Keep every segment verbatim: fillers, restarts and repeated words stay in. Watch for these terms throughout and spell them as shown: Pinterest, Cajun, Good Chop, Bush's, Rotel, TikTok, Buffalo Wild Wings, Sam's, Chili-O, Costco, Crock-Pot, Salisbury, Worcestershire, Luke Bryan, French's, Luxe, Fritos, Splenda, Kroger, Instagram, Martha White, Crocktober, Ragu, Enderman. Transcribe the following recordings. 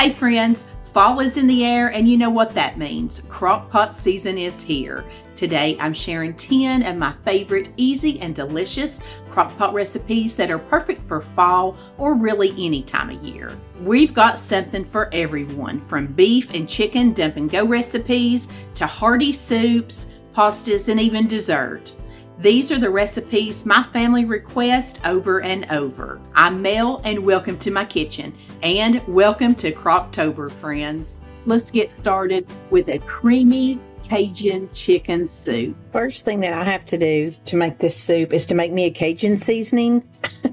Hey friends, fall is in the air and you know what that means. Crock-Pot season is here. Today I'm sharing ten of my favorite easy and delicious crock-pot recipes that are perfect for fall or really any time of year. We've got something for everyone, from beef and chicken dump and go recipes to hearty soups, pastas, and even dessert. These are the recipes my family requests over and over. I'm Mel and welcome to my kitchen and welcome to Crocktober, friends. Let's get started with a creamy Cajun chicken soup. First thing that I have to do to make this soup is to make me a Cajun seasoning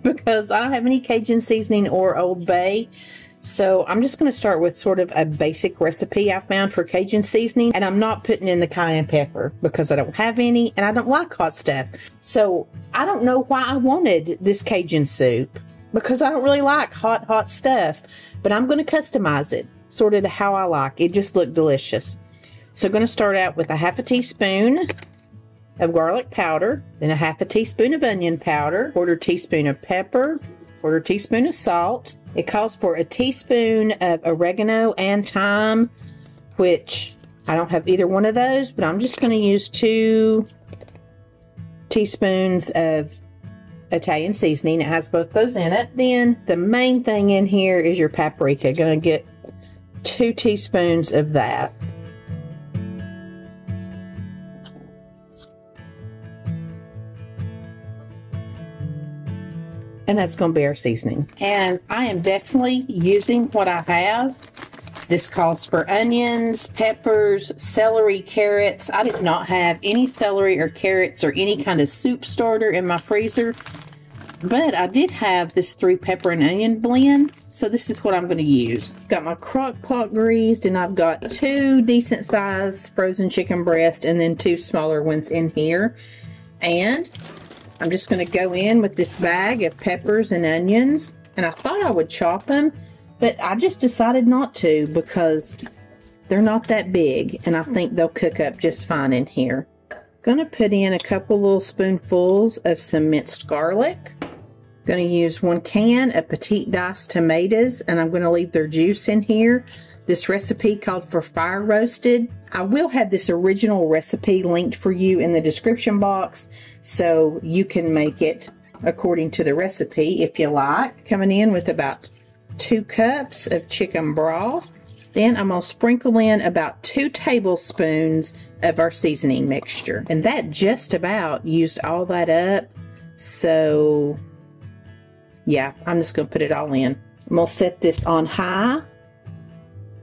because I don't have any Cajun seasoning or Old Bay. So I'm just going to start with sort of a basic recipe I found for Cajun seasoning, and I'm not putting in the cayenne pepper because I don't have any and I don't like hot stuff. So I don't know why I wanted this Cajun soup because I don't really like hot, hot stuff, but I'm going to customize it sort of how I like. It just looked delicious. So I'm going to start out with a half a teaspoon of garlic powder, then a half a teaspoon of onion powder, quarter teaspoon of pepper, quarter teaspoon of salt. It calls for a teaspoon of oregano and thyme, which I don't have either one of those, but I'm just going to use two teaspoons of Italian seasoning. It has both those in it. Then the main thing in here is your paprika. Going to get two teaspoons of that. And that's going to be our seasoning. And I am definitely using what I have. This calls for onions, peppers, celery, carrots. I did not have any celery or carrots or any kind of soup starter in my freezer, but I did have this three pepper and onion blend. So this is what I'm going to use. Got my crock pot greased, and I've got two decent sized frozen chicken breasts and then two smaller ones in here. And I'm just going to go in with this bag of peppers and onions, and I thought I would chop them, but I just decided not to because they're not that big, and I think they'll cook up just fine in here. Going to put in a couple little spoonfuls of some minced garlic. Going to use one can of petite diced tomatoes, and I'm going to leave their juice in here. This recipe called for fire roasted. I will have this original recipe linked for you in the description box so you can make it according to the recipe if you like. Coming in with about two cups of chicken broth. Then I'm going to sprinkle in about two tablespoons of our seasoning mixture. And that just about used all that up. So yeah, I'm just going to put it all in. I'm going to set this on high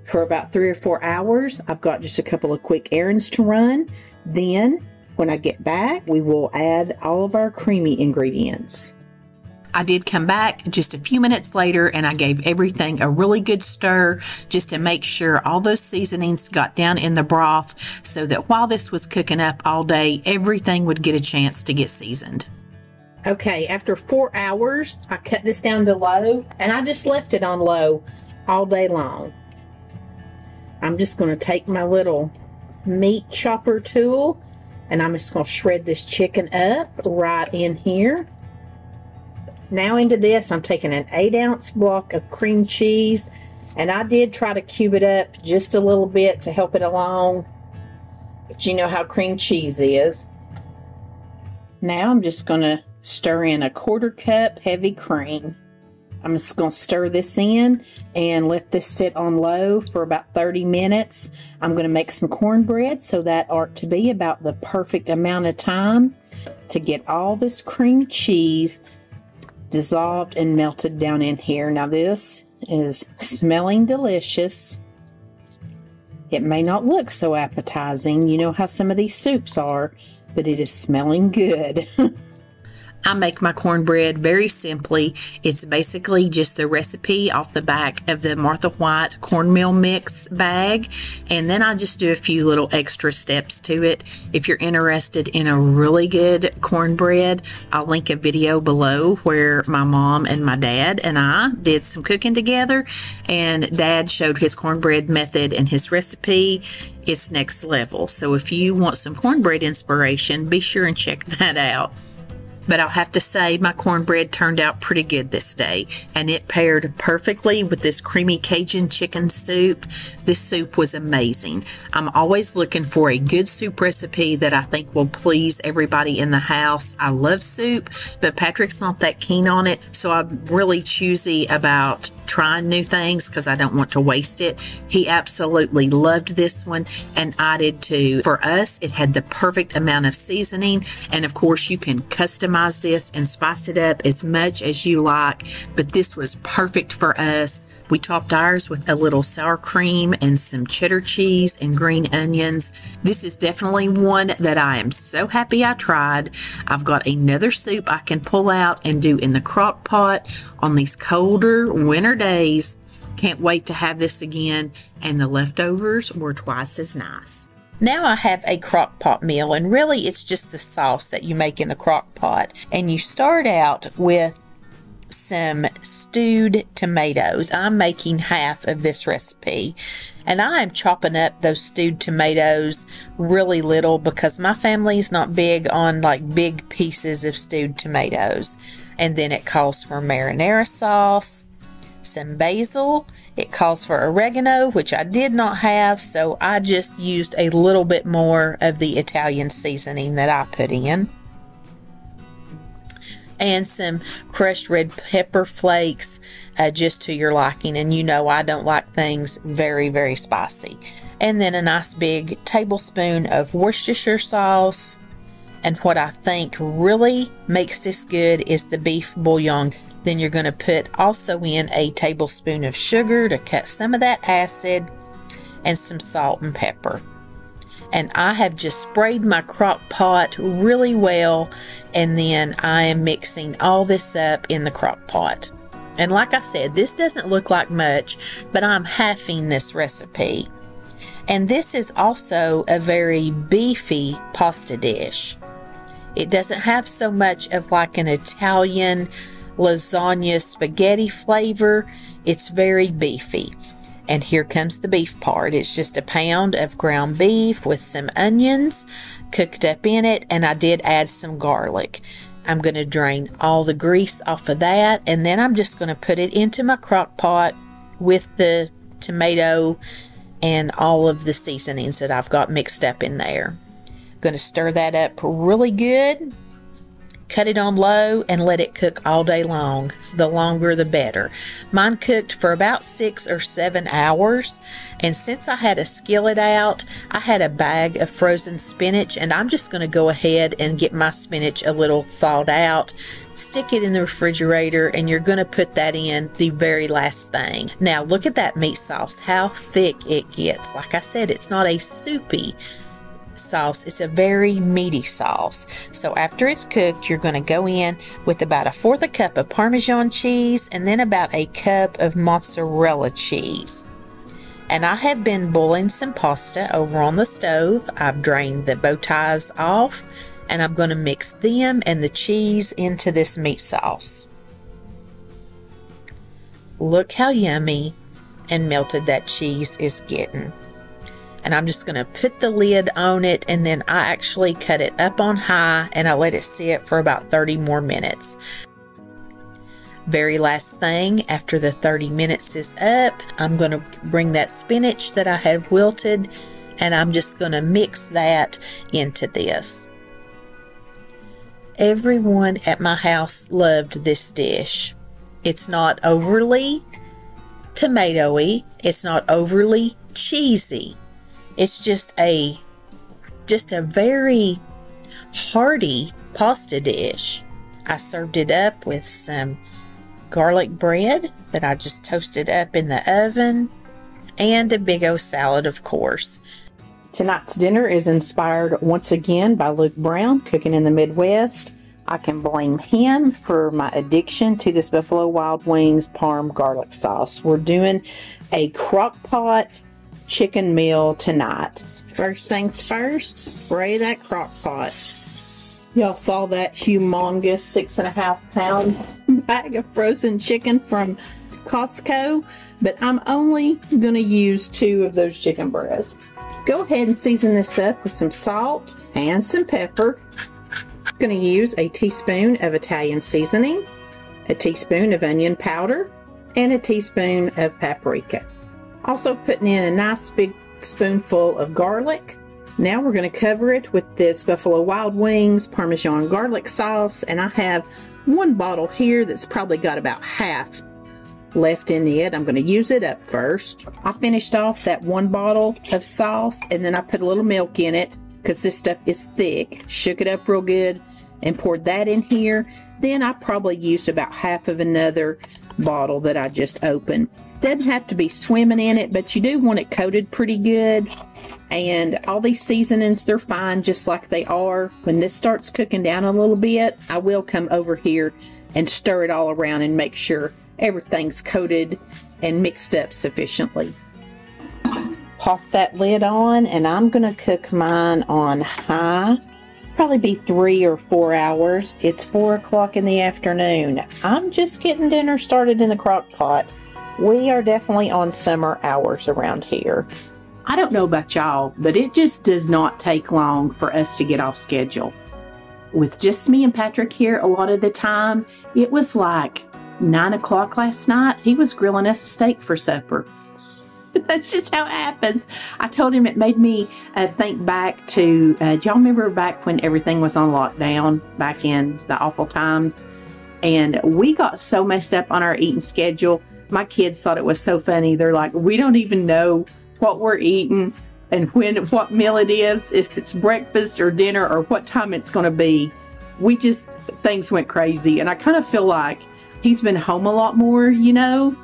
for about three or four hours. I've got just a couple of quick errands to run. Then, when I get back, we will add all of our creamy ingredients. I did come back just a few minutes later and I gave everything a really good stir just to make sure all those seasonings got down in the broth so that while this was cooking up all day, everything would get a chance to get seasoned. Okay, after four hours, I cut this down to low, and I just left it on low all day long. I'm just going to take my little meat chopper tool and I'm just going to shred this chicken up right in here. Now into this, I'm taking an eight ounce block of cream cheese, and I did try to cube it up just a little bit to help it along, but you know how cream cheese is. Now I'm just going to stir in a quarter cup heavy cream. I'm just going to stir this in and let this sit on low for about thirty minutes. I'm going to make some cornbread, so that ought to be about the perfect amount of time to get all this cream cheese dissolved and melted down in here. Now this is smelling delicious. It may not look so appetizing. You know how some of these soups are, but it is smelling good. I make my cornbread very simply. It's basically just the recipe off the back of the Martha White cornmeal mix bag, and then I just do a few little extra steps to it. If you're interested in a really good cornbread, I'll link a video below where my mom and my dad and I did some cooking together, and Dad showed his cornbread method and his recipe. It's next level. So if you want some cornbread inspiration, be sure and check that out. But I'll have to say my cornbread turned out pretty good this day, and it paired perfectly with this creamy Cajun chicken soup. This soup was amazing. I'm always looking for a good soup recipe that I think will please everybody in the house. I love soup, but Patrick's not that keen on it, so I'm really choosy about trying new things because I don't want to waste it. He absolutely loved this one, and I did too. For us, it had the perfect amount of seasoning, and of course you can customize this and spice it up as much as you like, but this was perfect for us. We topped ours with a little sour cream and some cheddar cheese and green onions. This is definitely one that I am so happy I tried. I've got another soup I can pull out and do in the crock pot on these colder winter days. Can't wait to have this again, and the leftovers were twice as nice. Now I have a crock pot meal, and really it's just the sauce that you make in the crock pot, and you start out with some stewed tomatoes. I'm making half of this recipe, and I am chopping up those stewed tomatoes really little because my family is not big on like big pieces of stewed tomatoes. And then it calls for marinara sauce, some basil, it calls for oregano, which I did not have, so I just used a little bit more of the Italian seasoning that I put in, and some crushed red pepper flakes uh, just to your liking. And you know I don't like things very, very spicy. And then a nice big tablespoon of Worcestershire sauce. And what I think really makes this good is the beef bouillon. Then you're going to put also in a tablespoon of sugar to cut some of that acid, and some salt and pepper. And I have just sprayed my crock pot really well, and then I am mixing all this up in the crock pot. And like I said, this doesn't look like much, but I'm halving this recipe. And this is also a very beefy pasta dish. It doesn't have so much of like an Italian lasagna spaghetti flavor. It's very beefy. And here comes the beef part. It's just a pound of ground beef with some onions cooked up in it, and I did add some garlic. I'm going to drain all the grease off of that, and then I'm just going to put it into my crock pot with the tomato and all of the seasonings that I've got mixed up in there. I'm going to stir that up really good. Cut it on low and let it cook all day long. The longer the better. Mine cooked for about six or seven hours. And since I had a skillet out, I had a bag of frozen spinach, and I'm just going to go ahead and get my spinach a little thawed out. Stick it in the refrigerator, and you're going to put that in the very last thing. Now look at that meat sauce, how thick it gets. Like I said, it's not a soupy sauce, it's a very meaty sauce. So after it's cooked, you're going to go in with about a fourth a cup of Parmesan cheese, and then about a cup of mozzarella cheese. And I have been boiling some pasta over on the stove. I've drained the bow ties off, and I'm going to mix them and the cheese into this meat sauce. Look how yummy and melted that cheese is getting. And I'm just going to put the lid on it, and then I actually cut it up on high, and I let it sit for about thirty more minutes. Very last thing, after the thirty minutes is up, I'm going to bring that spinach that I have wilted, and I'm just going to mix that into this. Everyone at my house loved this dish. It's not overly tomatoey, it's not overly cheesy. It's just a just a very hearty pasta dish. I served it up with some garlic bread that I just toasted up in the oven, and a big old salad, of course. Tonight's dinner is inspired once again by Luke Bryan, Cooking in the Midwest. I can blame him for my addiction to this Buffalo Wild Wings Parm garlic sauce. We're doing a crock pot chicken meal tonight. First things first, spray that crock pot. Y'all saw that humongous six and a half pound bag of frozen chicken from Costco, but I'm only going to use two of those chicken breasts. Go ahead and season this up with some salt and some pepper. I'm going to use a teaspoon of Italian seasoning, a teaspoon of onion powder, and a teaspoon of paprika. Also putting in a nice big spoonful of garlic. Now we're going to cover it with this Buffalo Wild Wings Parmesan garlic sauce, and I have one bottle here that's probably got about half left in it. I'm going to use it up first. I finished off that one bottle of sauce, and then I put a little milk in it because this stuff is thick. Shook it up real good and poured that in here. Then I probably used about half of another bottle that I just opened. Doesn't have to be swimming in it, but you do want it coated pretty good. And all these seasonings, they're fine just like they are. When this starts cooking down a little bit, I will come over here and stir it all around and make sure everything's coated and mixed up sufficiently. Pop that lid on, and I'm gonna cook mine on high. Probably be three or four hours. It's four o'clock in the afternoon. I'm just getting dinner started in the crock pot. We are definitely on summer hours around here. I don't know about y'all, but it just does not take long for us to get off schedule. With just me and Patrick here a lot of the time, it was like nine o'clock last night. He was grilling us a steak for supper. That's just how it happens. I told him it made me uh, think back to, uh, do y'all remember back when everything was on lockdown, back in the awful times? And we got so messed up on our eating schedule. My kids thought it was so funny. They're like, we don't even know what we're eating and when, what meal it is, if it's breakfast or dinner or what time it's going to be. We just, things went crazy. And I kind of feel like he's been home a lot more, you know?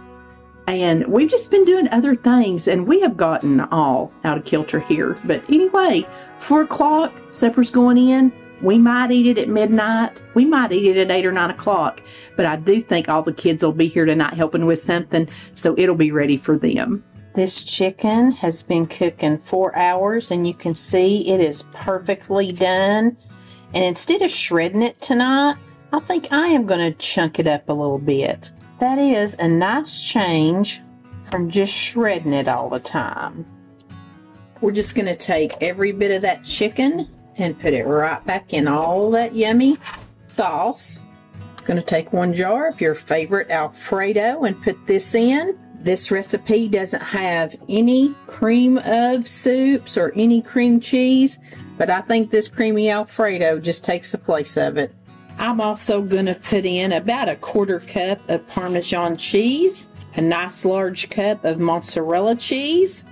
And we've just been doing other things, and we have gotten all out of kilter here. But anyway, four o'clock, supper's going in. We might eat it at midnight. We might eat it at eight or nine o'clock. But I do think all the kids will be here tonight helping with something, so it'll be ready for them. This chicken has been cooking four hours, and you can see it is perfectly done. And instead of shredding it tonight, I think I am going to chunk it up a little bit. That is a nice change from just shredding it all the time. We're just going to take every bit of that chicken and put it right back in all that yummy sauce. Going to take one jar of your favorite Alfredo and put this in. This recipe doesn't have any cream of soups or any cream cheese, but I think this creamy Alfredo just takes the place of it. I'm also going to put in about a quarter cup of Parmesan cheese, a nice large cup of mozzarella cheese.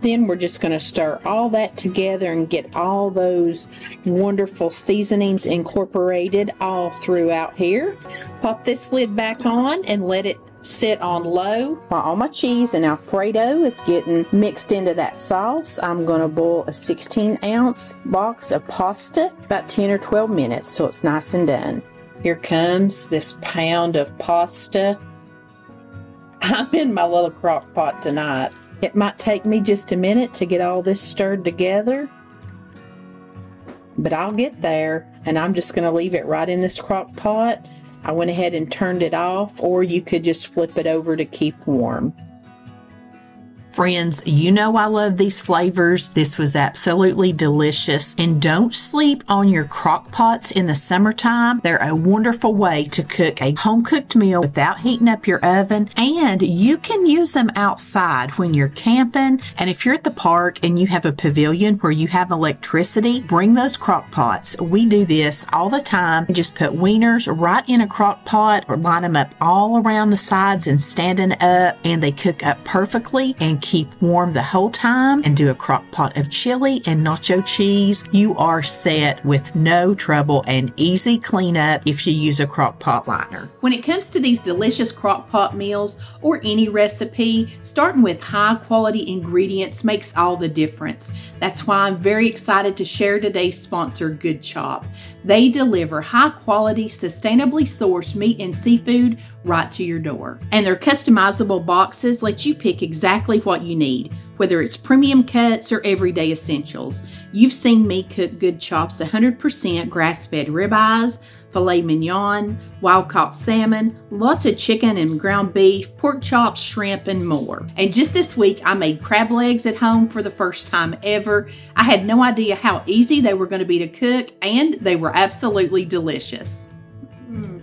Then we're just going to stir all that together and get all those wonderful seasonings incorporated all throughout here. Pop this lid back on and let it sit on low. While all my cheese and Alfredo is getting mixed into that sauce, I'm going to boil a sixteen ounce box of pasta about ten or twelve minutes so it's nice and done. Here comes this pound of pasta. I'm in my little crock pot tonight. It might take me just a minute to get all this stirred together, but I'll get there, and I'm just going to leave it right in this crock pot. I went ahead and turned it off, or you could just flip it over to keep warm. Friends, you know I love these flavors. This was absolutely delicious. And don't sleep on your crock pots in the summertime. They're a wonderful way to cook a home-cooked meal without heating up your oven. And you can use them outside when you're camping. And if you're at the park and you have a pavilion where you have electricity, bring those crock pots. We do this all the time. Just put wieners right in a crock pot or line them up all around the sides and standing up, and they cook up perfectly and keep warm the whole time, and do a crock pot of chili and nacho cheese. You are set with no trouble and easy cleanup if you use a crock pot liner. When it comes to these delicious crock pot meals or any recipe, starting with high quality ingredients makes all the difference. That's why I'm very excited to share today's sponsor, Good Chop. They deliver high quality, sustainably sourced meat and seafood right to your door. And their customizable boxes let you pick exactly what you need. whether it's premium cuts or everyday essentials. You've seen me cook Good Chop's one hundred percent grass-fed ribeyes, filet mignon, wild-caught salmon, lots of chicken and ground beef, pork chops, shrimp, and more. And just this week, I made crab legs at home for the first time ever. I had no idea how easy they were going to be to cook, and they were absolutely delicious. Mm.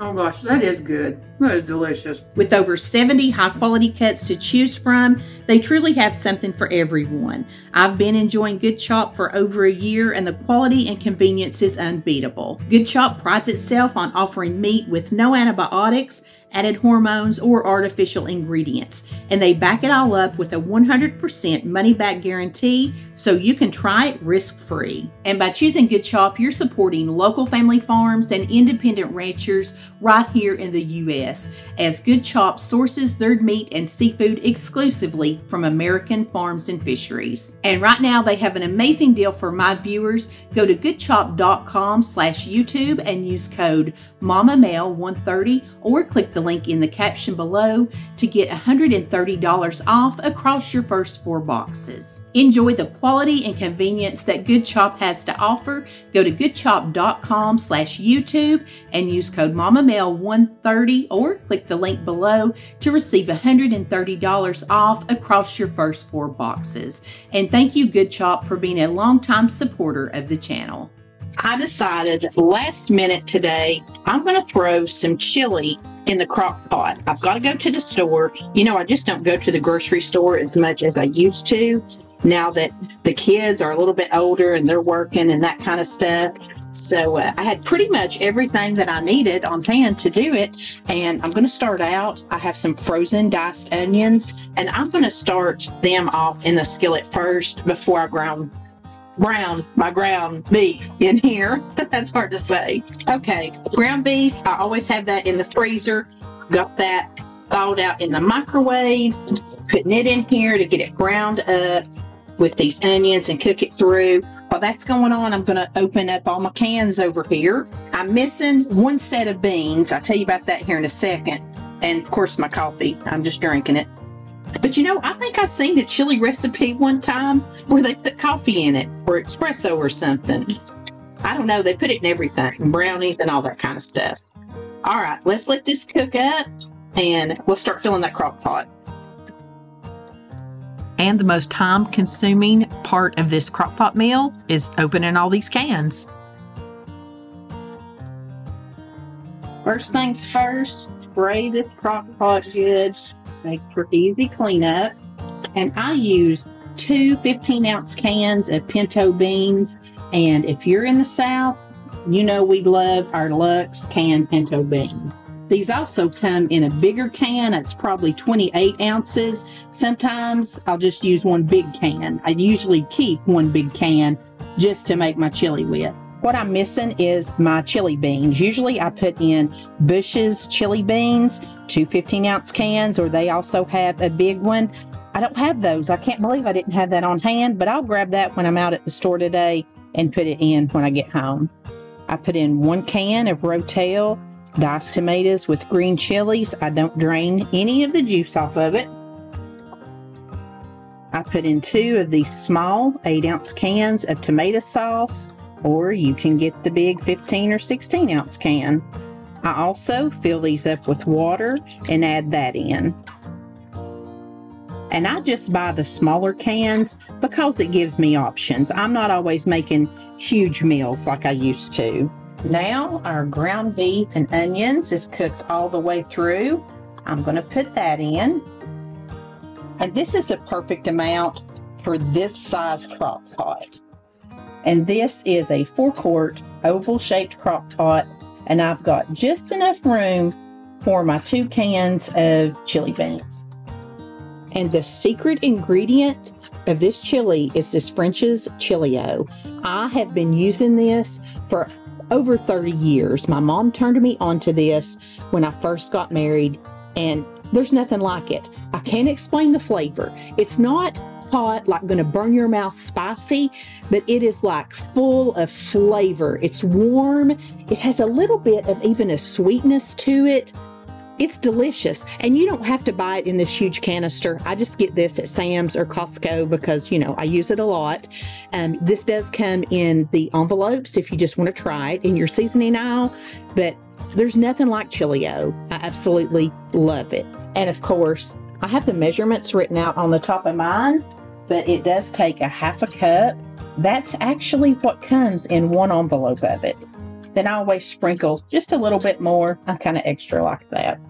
Oh gosh, that is good. That is delicious. With over seventy high-quality cuts to choose from, they truly have something for everyone. I've been enjoying Good Chop for over a year, and the quality and convenience is unbeatable. Good Chop prides itself on offering meat with no antibiotics, added hormones, or artificial ingredients, and they back it all up with a one hundred percent money-back guarantee, so you can try it risk-free. And by choosing Good Chop, you're supporting local family farms and independent ranchers right here in the U S as Good Chop sources their meat and seafood exclusively from American farms and fisheries. And right now they have an amazing deal for my viewers. Go to good chop dot com slash YouTube and use code mama mail one thirty or click the link in the caption below to get one hundred thirty dollars off across your first four boxes. Enjoy the quality and convenience that Good Chop has to offer. Go to good chop dot com slash YouTube and use code mama mail one thirty or or click the link below to receive one hundred thirty dollars off across your first four boxes. And thank you, Good Chop, for being a longtime supporter of the channel. I decided last minute today, I'm going to throw some chili in the crock pot. I've got to go to the store. You know, I just don't go to the grocery store as much as I used to now that the kids are a little bit older and they're working and that kind of stuff. So uh, I had pretty much everything that I needed on hand to do it, and I'm going to start out. I have some frozen diced onions, and I'm going to start them off in the skillet first before I ground brown my ground beef in here. That's hard to say. Okay, ground beef, I always have that in the freezer. Got that thawed out in the microwave, putting it in here to get it ground up with these onions and cook it through. While that's going on, I'm going to open up all my cans over here. I'm missing one set of beans. I'll tell you about that here in a second. And of course my coffee, I'm just drinking it. But you know, I think I seen a chili recipe one time where they put coffee in it or espresso or something. I don't know, they put it in everything, brownies and all that kind of stuff. All right, let's let this cook up and we'll start filling that crock pot. And the most time-consuming part of this crock pot meal is opening all these cans. First things first, spray this crock pot good. Makes for easy cleanup. And I use two fifteen ounce cans of pinto beans. And if you're in the South, you know we love our Luxe canned pinto beans. These also come in a bigger can. It's probably twenty-eight ounces. Sometimes I'll just use one big can. I usually keep one big can just to make my chili with. What I'm missing is my chili beans. Usually I put in Bush's chili beans, two fifteen ounce cans, or they also have a big one. I don't have those. I can't believe I didn't have that on hand, but I'll grab that when I'm out at the store today and put it in when I get home. I put in one can of Rotel diced tomatoes with green chilies. I don't drain any of the juice off of it. I put in two of these small eight ounce cans of tomato sauce, or you can get the big fifteen or sixteen ounce can. I also fill these up with water and add that in. And I just buy the smaller cans because it gives me options. I'm not always making huge meals like I used to. Now our ground beef and onions is cooked all the way through. I'm going to put that in. And this is the perfect amount for this size crock pot. And this is a four quart oval shaped crock pot. And I've got just enough room for my two cans of chili beans. And the secret ingredient of this chili is this French's Chili-O. I have been using this for over thirty years. My mom turned me onto this when I first got married, and there's nothing like it. I can't explain the flavor. It's not hot, like gonna burn your mouth spicy, but it is like full of flavor. It's warm. It has a little bit of even a sweetness to it. It's delicious, and you don't have to buy it in this huge canister. I just get this at Sam's or Costco because, you know, I use it a lot. Um, this does come in the envelopes if you just want to try it in your seasoning aisle, but there's nothing like Chili-O. I absolutely love it. And of course, I have the measurements written out on the top of mine, but it does take a half a cup. That's actually what comes in one envelope of it. Then I always sprinkle just a little bit more. I'm kind of extra like that.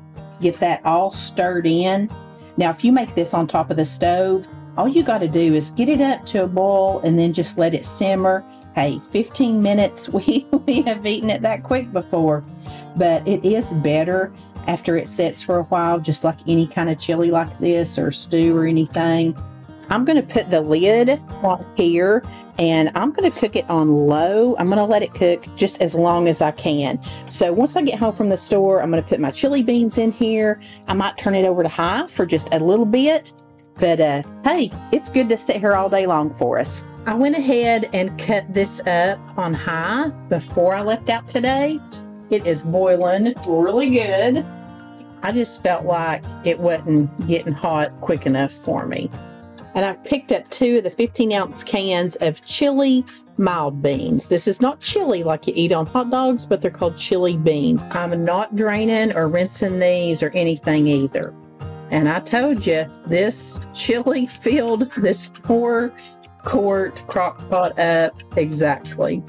Get that all stirred in. Now, if you make this on top of the stove, all you got to do is get it up to a boil and then just let it simmer. Hey, fifteen minutes, we, we have eaten it that quick before, but it is better after it sits for a while, just like any kind of chili like this or stew or anything. I'm going to put the lid on here and I'm going to cook it on low. I'm going to let it cook just as long as I can. So once I get home from the store, I'm going to put my chili beans in here. I might turn it over to high for just a little bit, but uh, hey, it's good to sit here all day long for us. I went ahead and cut this up on high before I left out today. It is boiling really good. I just felt like it wasn't getting hot quick enough for me. And I picked up two of the fifteen ounce cans of chili mild beans. This is not chili like you eat on hot dogs, but they're called chili beans. I'm not draining or rinsing these or anything either. And I told you, this chili filled this four quart Crock-Pot up exactly.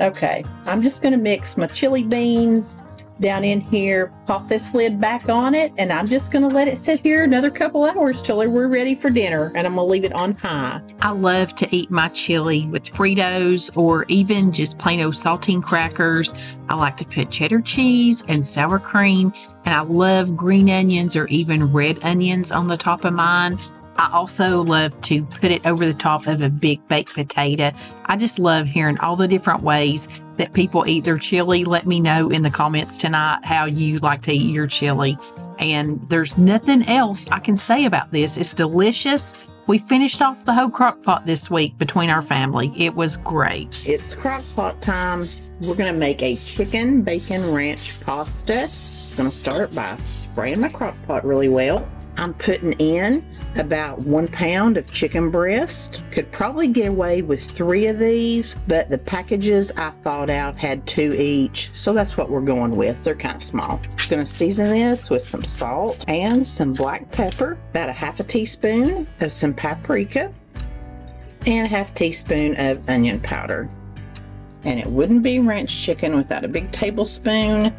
Okay, I'm just gonna mix my chili beans down in here, pop this lid back on it, and I'm just gonna let it sit here another couple hours till we're ready for dinner, and I'm gonna leave it on high. I love to eat my chili with Fritos or even just plain old saltine crackers. I like to put cheddar cheese and sour cream, and I love green onions or even red onions on the top of mine. I also love to put it over the top of a big baked potato. I just love hearing all the different ways that people eat their chili. Let me know in the comments tonight how you like to eat your chili. And there's nothing else I can say about this. It's delicious. We finished off the whole Crock-Pot this week between our family. It was great. It's Crock-Pot time. We're gonna make a chicken bacon ranch pasta. I'm gonna start by spraying my Crock-Pot really well. I'm putting in about one pound of chicken breast. Could probably get away with three of these, but the packages I thawed out had two each, so that's what we're going with. They're kind of small. I'm gonna season this with some salt and some black pepper, about a half a teaspoon of some paprika, and a half teaspoon of onion powder. And it wouldn't be ranch chicken without a big tablespoon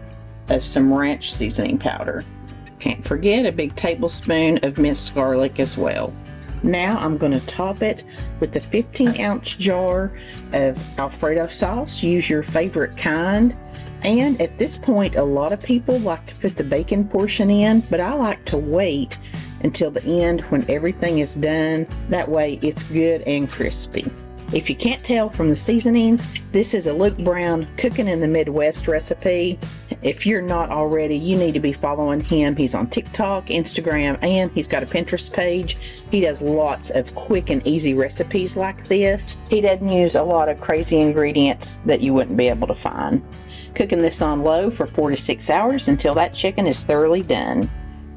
of some ranch seasoning powder. Can't forget a big tablespoon of minced garlic as well. Now I'm going to top it with the fifteen ounce jar of Alfredo sauce. Use your favorite kind. And at this point, a lot of people like to put the bacon portion in, but I like to wait until the end when everything is done. That way it's good and crispy. If you can't tell from the seasonings, this is a Luke Bryan Cooking in the Midwest recipe. If you're not already, you need to be following him. He's on TikTok, Instagram, and he's got a Pinterest page. He does lots of quick and easy recipes like this. He doesn't use a lot of crazy ingredients that you wouldn't be able to find. Cooking this on low for four to six hours until that chicken is thoroughly done.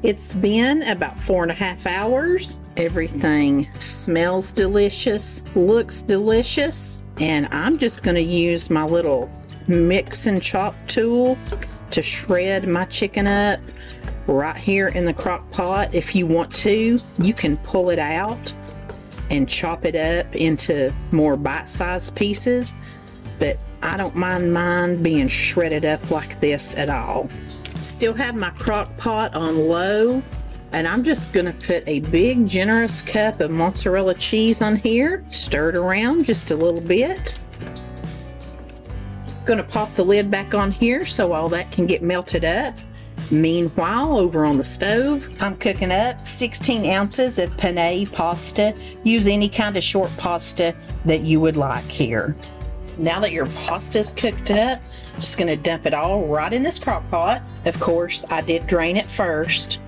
It's been about four and a half hours. Everything smells delicious, looks delicious, and I'm just gonna use my little mix and chop tool to shred my chicken up right here in the crock pot. If you want to, you can pull it out and chop it up into more bite-sized pieces, but I don't mind mine being shredded up like this at all. Still have my crock pot on low, and I'm just gonna put a big generous cup of mozzarella cheese on here. Stir it around just a little bit. Gonna pop the lid back on here so all that can get melted up. Meanwhile, over on the stove, I'm cooking up sixteen ounces of penne pasta. Use any kind of short pasta that you would like here. Now that your pasta's cooked up, I'm just gonna dump it all right in this crock pot. Of course, I did drain it first.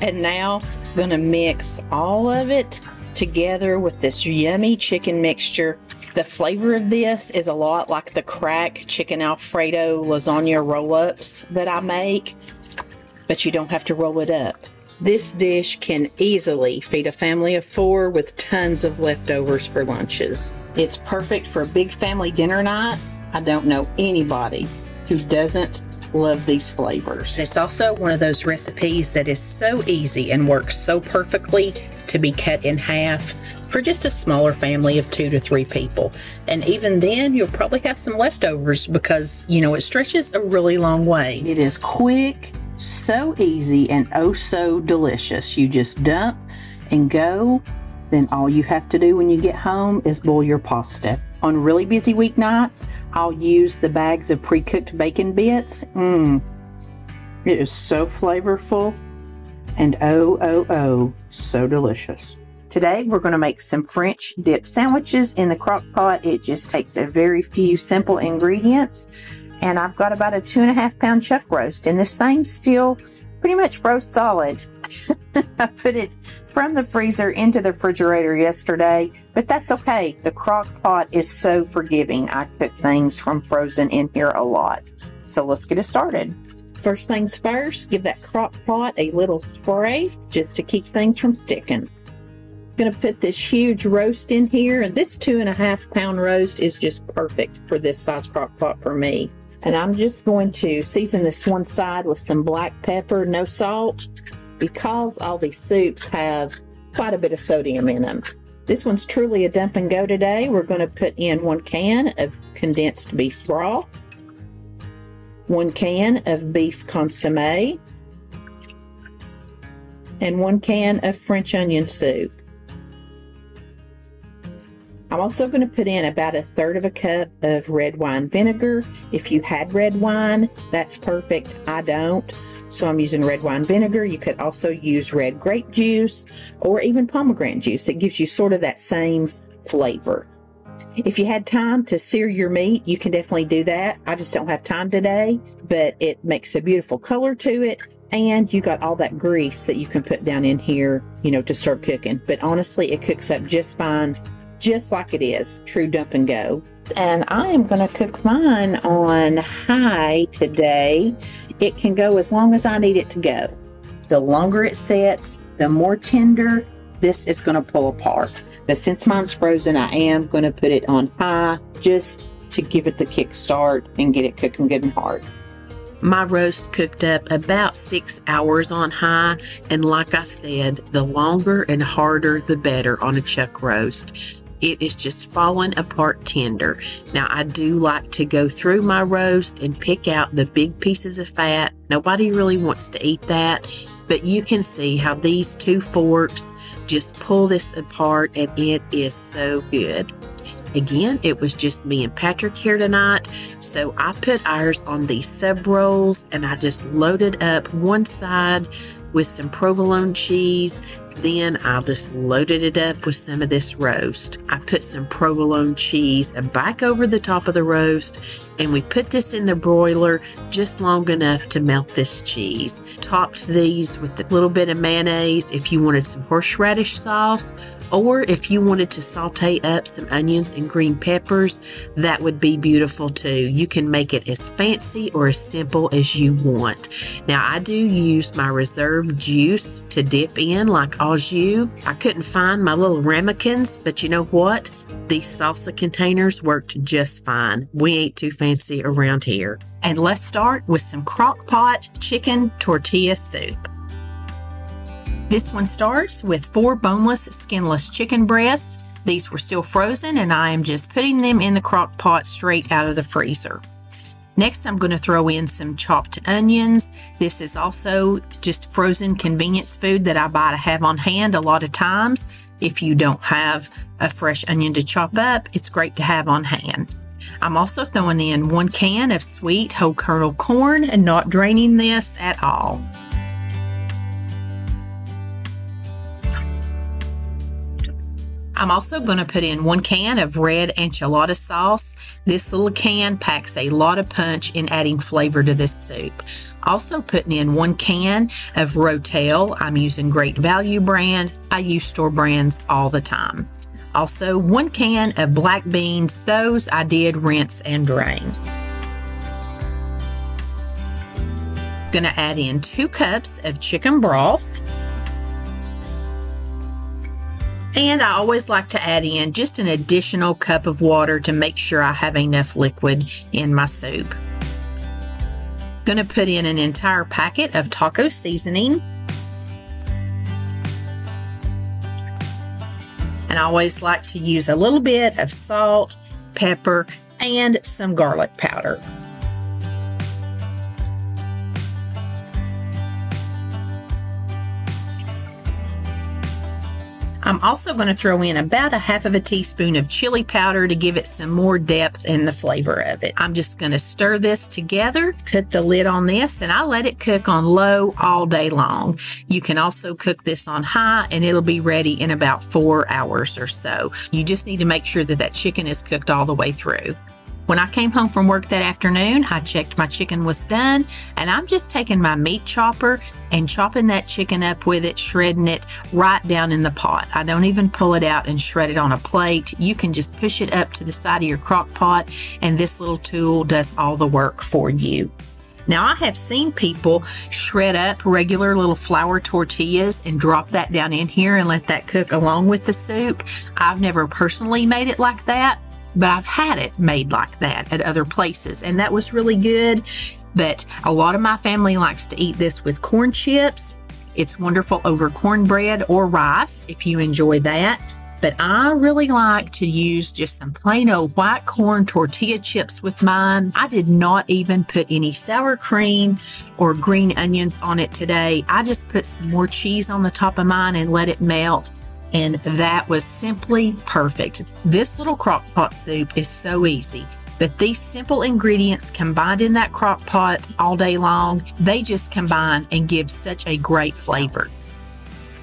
And now I'm gonna mix all of it together with this yummy chicken mixture. The flavor of this is a lot like the crack chicken Alfredo lasagna roll-ups that I make. but you don't have to roll it up. This dish can easily feed a family of four with tons of leftovers for lunches. It's perfect for a big family dinner night. I don't know anybody who doesn't love these flavors. It's also one of those recipes that is so easy and works so perfectly to be cut in half for just a smaller family of two to three people. And even then, you'll probably have some leftovers because, you know, it stretches a really long way. It is quick, so easy, and oh so delicious. You just dump and go. Then all you have to do when you get home is boil your pasta. On really busy weeknights, I'll use the bags of pre-cooked bacon bits. Mmm, it is so flavorful and oh, oh, oh, so delicious. Today, we're gonna make some French dip sandwiches in the crock pot. It just takes a very few simple ingredients. And I've got about a two and a half pound chuck roast, and this thing's still pretty much froze solid. I put it from the freezer into the refrigerator yesterday, but that's okay. The crock pot is so forgiving. I cook things from frozen in here a lot. So let's get it started. First things first, give that crock pot a little spray just to keep things from sticking. I'm gonna put this huge roast in here, and this two and a half pound roast is just perfect for this size crock pot for me. And I'm just going to season this one side with some black pepper, no salt, because all these soups have quite a bit of sodium in them. This one's truly a dump and go today. We're going to put in one can of condensed beef broth, one can of beef consommé, and one can of French onion soup. I'm also going to put in about a third of a cup of red wine vinegar. If you had red wine, that's perfect. I don't, so I'm using red wine vinegar. You could also use red grape juice or even pomegranate juice. It gives you sort of that same flavor. If you had time to sear your meat, you can definitely do that. I just don't have time today, but it makes a beautiful color to it. And you got all that grease that you can put down in here, you know, to start cooking. But honestly, it cooks up just fine, just like it is, true dump and go. And I am gonna cook mine on high today. It can go as long as I need it to go. The longer it sets, the more tender this is gonna pull apart. But since mine's frozen, I am gonna put it on high just to give it the kickstart and get it cooking good and hard. My roast cooked up about six hours on high, and like I said, the longer and harder the better on a chuck roast. It is just falling apart tender. Now, I do like to go through my roast and pick out the big pieces of fat. Nobody really wants to eat that, but you can see how these two forks just pull this apart, and it is so good. Again, it was just me and Patrick here tonight, so I put ours on these sub rolls, and I just loaded up one side with some provolone cheese. Then I just loaded it up with some of this roast. I put some provolone cheese back over the top of the roast, and we put this in the broiler just long enough to melt this cheese. Topped these with a little bit of mayonnaise if you wanted some horseradish sauce, or if you wanted to saute up some onions and green peppers, that would be beautiful too. You can make it as fancy or as simple as you want. Now, I do use my reserve juice to dip in, like au jus. I couldn't find my little ramekins, but you know what? These salsa containers worked just fine. We ain't too fancy around here. And let's start with some crock-pot chicken tortilla soup. This one starts with four boneless, skinless chicken breasts. These were still frozen, and I am just putting them in the crock pot straight out of the freezer. Next, I'm going to throw in some chopped onions. This is also just frozen convenience food that I buy to have on hand a lot of times. If you don't have a fresh onion to chop up, it's great to have on hand. I'm also throwing in one can of sweet whole kernel corn and not draining this at all. I'm also going to put in one can of red enchilada sauce. This little can packs a lot of punch in adding flavor to this soup. Also putting in one can of Rotel. I'm using Great Value brand. I use store brands all the time. Also one can of black beans. Those I did rinse and drain. Gonna add in two cups of chicken broth. And I always like to add in just an additional cup of water to make sure I have enough liquid in my soup. Gonna put in an entire packet of taco seasoning. And I always like to use a little bit of salt, pepper, and some garlic powder. I'm also going to throw in about a half of a teaspoon of chili powder to give it some more depth in the flavor of it. I'm just going to stir this together, put the lid on this, and I let it cook on low all day long. You can also cook this on high, and it'll be ready in about four hours or so. You just need to make sure that that chicken is cooked all the way through. When I came home from work that afternoon, I checked my chicken was done, and I'm just taking my meat chopper and chopping that chicken up with it, shredding it right down in the pot. I don't even pull it out and shred it on a plate. You can just push it up to the side of your crock pot, and this little tool does all the work for you. Now, I have seen people shred up regular little flour tortillas and drop that down in here and let that cook along with the soup. I've never personally made it like that, but I've had it made like that at other places, and that was really good. But a lot of my family likes to eat this with corn chips. It's wonderful over cornbread or rice if you enjoy that. But I really like to use just some plain old white corn tortilla chips with mine. I did not even put any sour cream or green onions on it today. I just put some more cheese on the top of mine and let it melt. And that was simply perfect. This little crock pot soup is so easy, but these simple ingredients combined in that crock pot all day long, they just combine and give such a great flavor.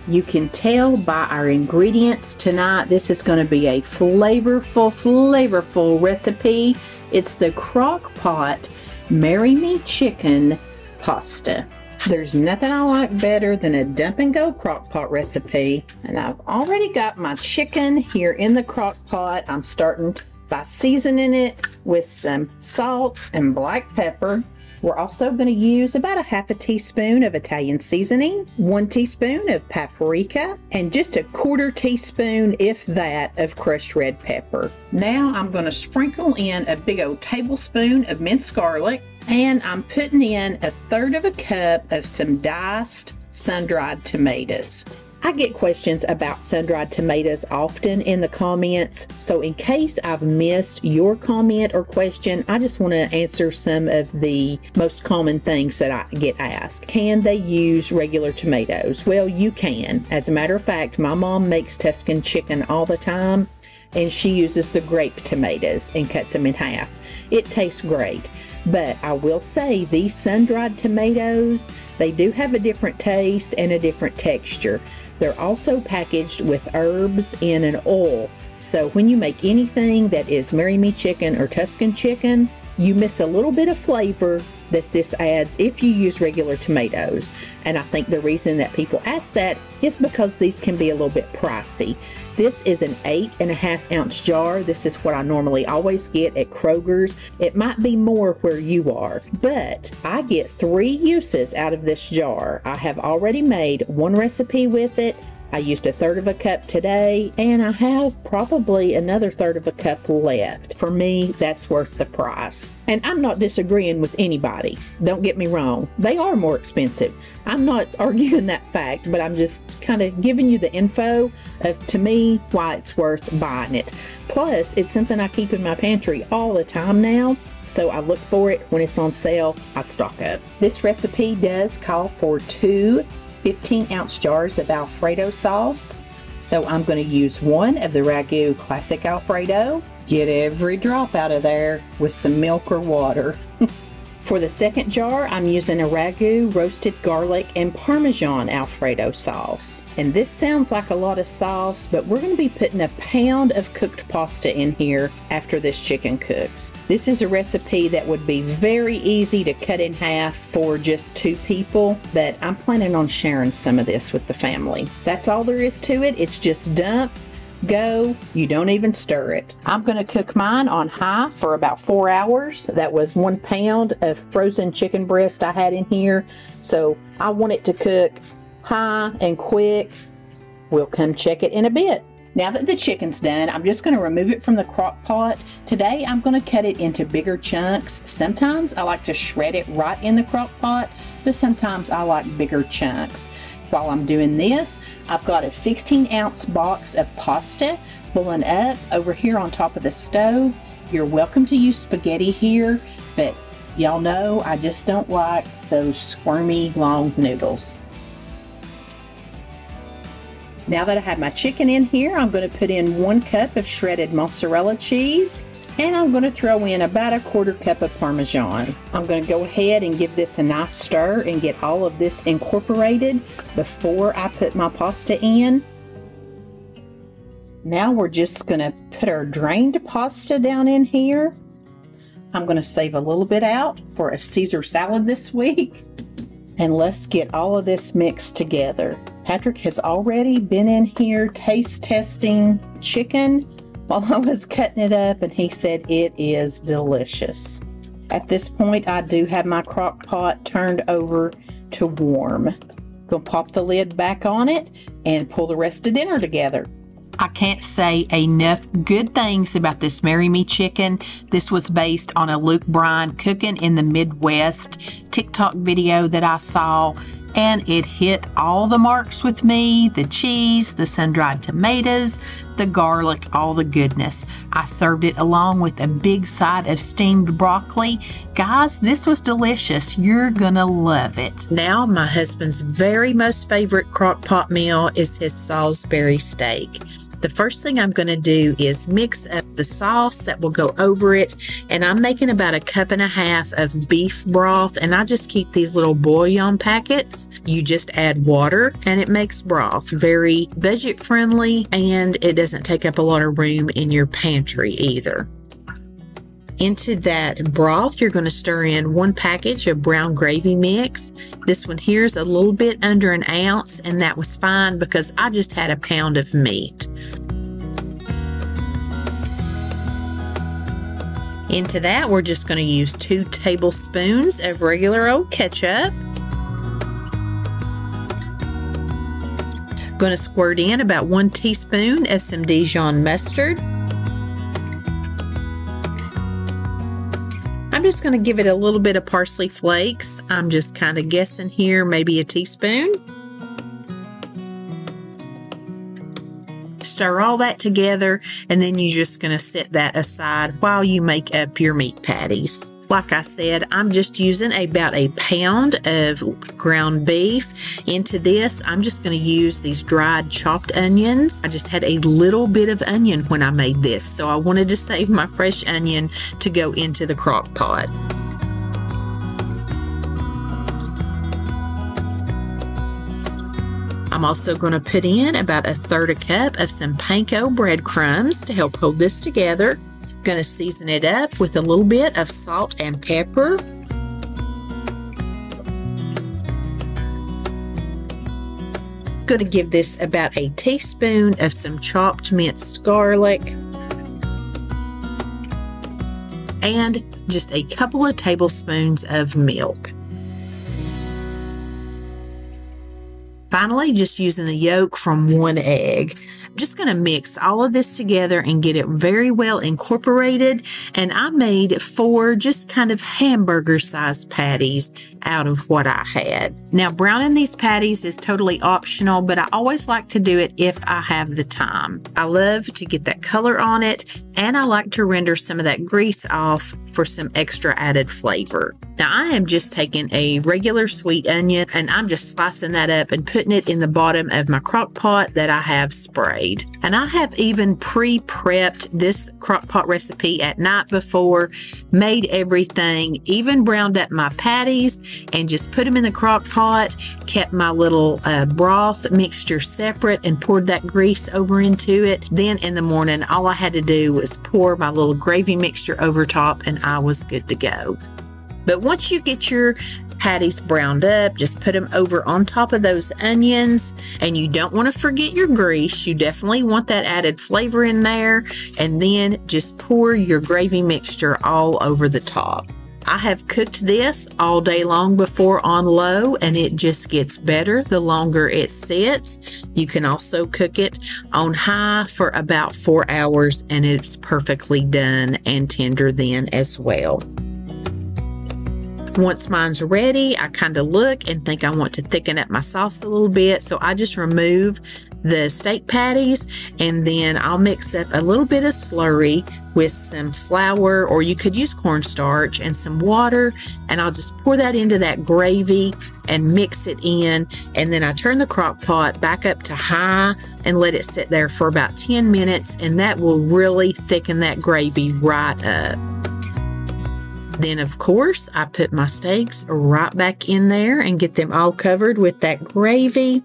You can tell by our ingredients tonight, this is going to be a flavorful, flavorful recipe. It's the crock pot Marry Me Chicken Pasta. There's nothing I like better than a dump and go crock pot recipe. And I've already got my chicken here in the crock pot. I'm starting by seasoning it with some salt and black pepper. We're also going to use about a half a teaspoon of Italian seasoning, one teaspoon of paprika, and just a quarter teaspoon, if that, of crushed red pepper. Now I'm going to sprinkle in a big old tablespoon of minced garlic. And I'm putting in a third of a cup of some diced sun-dried tomatoes. I get questions about sun-dried tomatoes often in the comments, so in case I've missed your comment or question, I just want to answer some of the most common things that I get asked. Can they use regular tomatoes? Well, you can. As a matter of fact, my mom makes Tuscan chicken all the time, and she uses the grape tomatoes and cuts them in half. It tastes great. But I will say these sun-dried tomatoes, they do have a different taste and a different texture. They're also packaged with herbs in an oil. So when you make anything that is Marry Me Chicken or Tuscan chicken, you miss a little bit of flavor that this adds if you use regular tomatoes. And I think the reason that people ask that is because these can be a little bit pricey. This is an eight and a half ounce jar. This is what I normally always get at Kroger's. It might be more where you are, but I get three uses out of this jar. I have already made one recipe with it. I used a third of a cup today, and I have probably another third of a cup left. For me, that's worth the price. And I'm not disagreeing with anybody. Don't get me wrong. They are more expensive. I'm not arguing that fact, but I'm just kind of giving you the info of, to me, why it's worth buying it. Plus, it's something I keep in my pantry all the time now. So I look for it. When it's on sale, I stock up. This recipe does call for two fifteen ounce jars of Alfredo sauce. So I'm going to use one of the Ragu Classic Alfredo. Get every drop out of there with some milk or water. For the second jar, I'm using a Ragu roasted garlic and Parmesan Alfredo sauce. And this sounds like a lot of sauce, but we're going to be putting a pound of cooked pasta in here after this chicken cooks. This is a recipe that would be very easy to cut in half for just two people, but I'm planning on sharing some of this with the family. That's all there is to it. It's just dump, Go. You don't even stir it. I'm going to cook mine on high for about four hours. That was one pound of frozen chicken breast I had in here. So I want it to cook high and quick. We'll come check it in a bit. Now that the chicken's done, I'm just going to remove it from the crock pot. Today I'm going to cut it into bigger chunks. Sometimes I like to shred it right in the crock pot, but sometimes I like bigger chunks. While I'm doing this, I've got a sixteen ounce box of pasta boiling up over here on top of the stove. You're welcome to use spaghetti here, but y'all know I just don't like those squirmy long noodles. Now that I have my chicken in here, I'm going to put in one cup of shredded mozzarella cheese, and I'm going to throw in about a quarter cup of Parmesan. I'm going to go ahead and give this a nice stir and get all of this incorporated before I put my pasta in. Now we're just going to put our drained pasta down in here. I'm going to save a little bit out for a Caesar salad this week. And let's get all of this mixed together. Patrick has already been in here taste testing chicken while I was cutting it up, and he said it is delicious. At this point, I do have my crock pot turned over to warm. Gonna pop the lid back on it and pull the rest of dinner together. I can't say enough good things about this Marry Me chicken. This was based on a Luke Bryan Cooking in the Midwest TikTok video that I saw, and it hit all the marks with me. The cheese, the sun-dried tomatoes, the garlic, all the goodness. I served it along with a big side of steamed broccoli. Guys, this was delicious. You're gonna love it. Now, my husband's very most favorite crock-pot meal is his Salisbury steak. The first thing I'm going to do is mix up the sauce that will go over it, and I'm making about a cup and a half of beef broth, and I just keep these little bouillon packets. You just add water and it makes broth. Very budget friendly, and it doesn't take up a lot of room in your pantry either. Into that broth, you're going to stir in one package of brown gravy mix. This one here is a little bit under an ounce, and that was fine because I just had a pound of meat. Into that, we're just going to use two tablespoons of regular old ketchup. Going to squirt in about one teaspoon of some Dijon mustard. I'm just going to give it a little bit of parsley flakes. I'm just kind of guessing here, maybe a teaspoon. Stir all that together, and then you're just going to set that aside while you make up your meat patties. Like I said, I'm just using about a pound of ground beef. Into this, I'm just going to use these dried chopped onions. I just had a little bit of onion when I made this, so I wanted to save my fresh onion to go into the crock pot. I'm also going to put in about a third a cup of some panko breadcrumbs to help hold this together. Going to season it up with a little bit of salt and pepper. Going to give this about a teaspoon of some chopped minced garlic and just a couple of tablespoons of milk. Finally, just using the yolk from one egg. I'm just going to mix all of this together and get it very well incorporated. And I made four just kind of hamburger-sized patties out of what I had. Now, browning these patties is totally optional, but I always like to do it if I have the time. I love to get that color on it, and I like to render some of that grease off for some extra added flavor. Now, I am just taking a regular sweet onion, and I'm just slicing that up and putting putting it in the bottom of my crock pot that I have sprayed. And I have even pre-prepped this crock pot recipe at night before, made everything, even browned up my patties and just put them in the crock pot, kept my little uh, broth mixture separate and poured that grease over into it. Then in the morning, all I had to do was pour my little gravy mixture over top, and I was good to go. But once you get your patties browned up. Just put them over on top of those onions, and you don't want to forget your grease. You definitely want that added flavor in there, and then just pour your gravy mixture all over the top. I have cooked this all day long before on low, and it just gets better the longer it sits. You can also cook it on high for about four hours and it's perfectly done and tender then as well. Once mine's ready, I kind of look and think I want to thicken up my sauce a little bit, so I just remove the steak patties, and then I'll mix up a little bit of slurry with some flour, or you could use cornstarch, and some water, and I'll just pour that into that gravy and mix it in, and then I turn the crock pot back up to high and let it sit there for about ten minutes, and that will really thicken that gravy right up. Then, of course, I put my steaks right back in there and get them all covered with that gravy.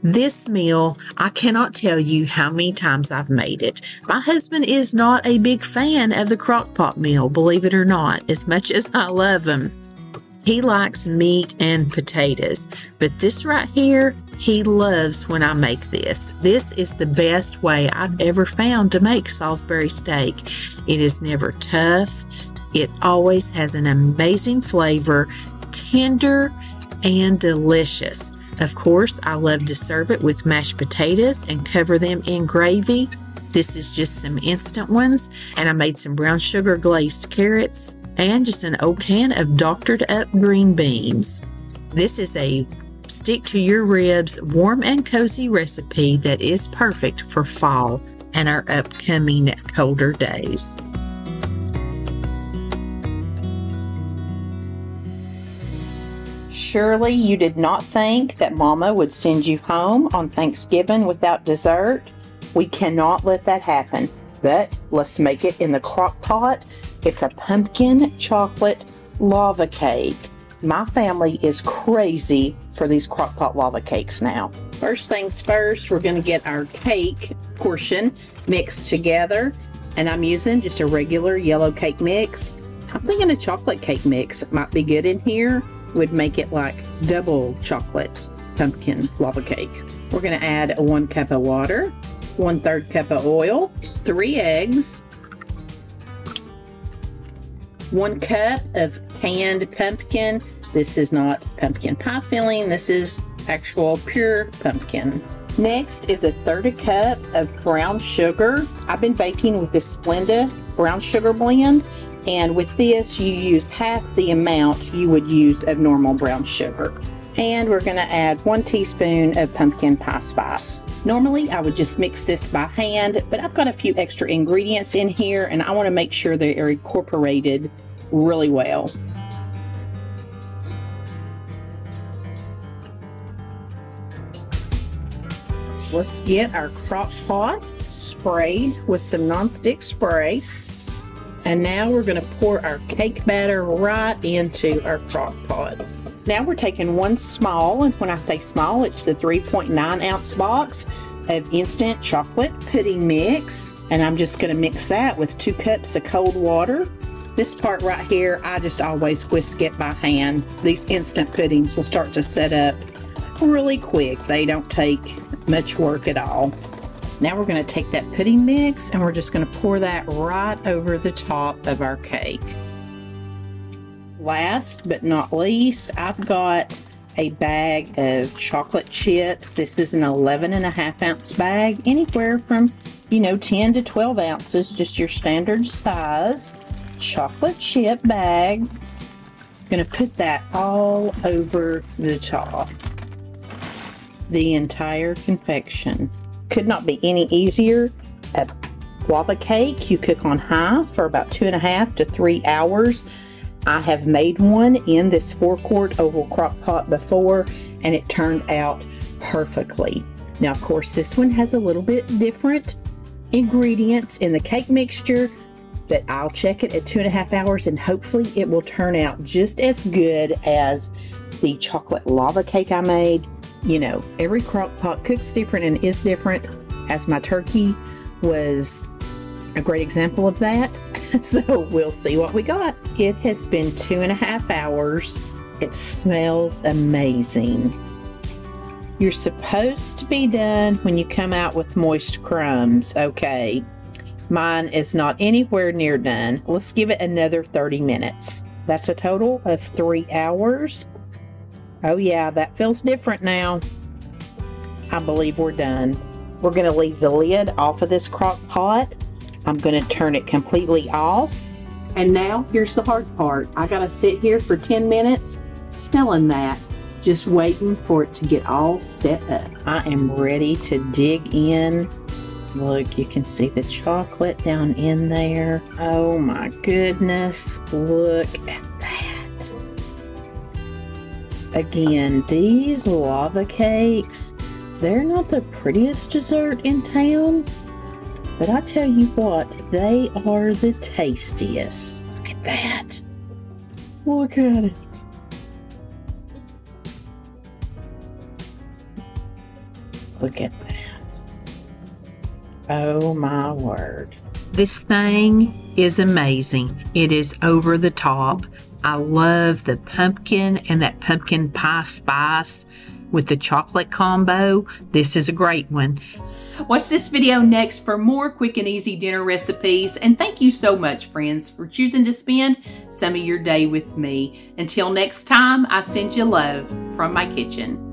This meal, I cannot tell you how many times I've made it. My husband is not a big fan of the crock-pot meal, believe it or not, as much as I love him. He likes meat and potatoes, but this right here, he loves when I make this. This is the best way I've ever found to make Salisbury steak. It is never tough. It always has an amazing flavor, tender and delicious. Of course, I love to serve it with mashed potatoes and cover them in gravy. This is just some instant ones, and I made some brown sugar glazed carrots and just an old can of doctored up green beans. This is a stick to your ribs, warm and cozy recipe that is perfect for fall and our upcoming colder days. Surely you did not think that Mama would send you home on Thanksgiving without dessert. We cannot let that happen, but let's make it in the crock pot. It's a pumpkin chocolate lava cake. My family is crazy for these crock pot lava cakes now. First things first, we're going to get our cake portion mixed together, and I'm using just a regular yellow cake mix. I'm thinking a chocolate cake mix might be good in here. Would make it like double chocolate pumpkin lava cake. We're gonna add one cup of water, one third cup of oil, three eggs, one cup of canned pumpkin. This is not pumpkin pie filling, this is actual pure pumpkin. Next is a third a cup of brown sugar. I've been baking with this Splenda brown sugar blend, and with this you use half the amount you would use of normal brown sugar. And we're going to add one teaspoon of pumpkin pie spice. Normally I would just mix this by hand, but I've got a few extra ingredients in here and I want to make sure they are incorporated really well. Let's get our crock pot sprayed with some nonstick spray. And now we're going to pour our cake batter right into our crock pot. Now we're taking one small, and when I say small, it's the three point nine ounce box of instant chocolate pudding mix. And I'm just going to mix that with two cups of cold water. This part right here, I just always whisk it by hand. These instant puddings will start to set up really quick. They don't take much work at all. Now we're going to take that pudding mix and we're just going to pour that right over the top of our cake. Last but not least, I've got a bag of chocolate chips. This is an eleven and a half ounce bag, anywhere from, you know, ten to twelve ounces, just your standard size chocolate chip bag. I'm going to put that all over the top, the entire confection. Could not be any easier. A lava cake you cook on high for about two and a half to three hours. I have made one in this four quart oval crock pot before and it turned out perfectly. Now of course this one has a little bit different ingredients in the cake mixture, but I'll check it at two and a half hours and hopefully it will turn out just as good as the chocolate lava cake I made. You know, every crock pot cooks different and is different, as my turkey was a great example of that. So we'll see what we got. It has been two and a half hours It smells amazing. You're supposed to be done when you come out with moist crumbs. Okay, mine is not anywhere near done. Let's give it another thirty minutes. That's a total of three hours. Oh yeah, that feels different now. I believe we're done. We're gonna leave the lid off of this crock pot. I'm gonna turn it completely off. And now here's the hard part. I gotta sit here for ten minutes smelling that. Just waiting for it to get all set up. I am ready to dig in. Look, you can see the chocolate down in there. Oh my goodness, look at that. Again, these lava cakes, they're not the prettiest dessert in town, but I tell you what, they are the tastiest. Look at that. Look at it. Look at that. Oh my word. This thing is amazing. It is over the top. I love the pumpkin and that pumpkin pie spice with the chocolate combo. This is a great one. Watch this video next for more quick and easy dinner recipes. And thank you so much, friends, for choosing to spend some of your day with me. Until next time, I send you love from my kitchen.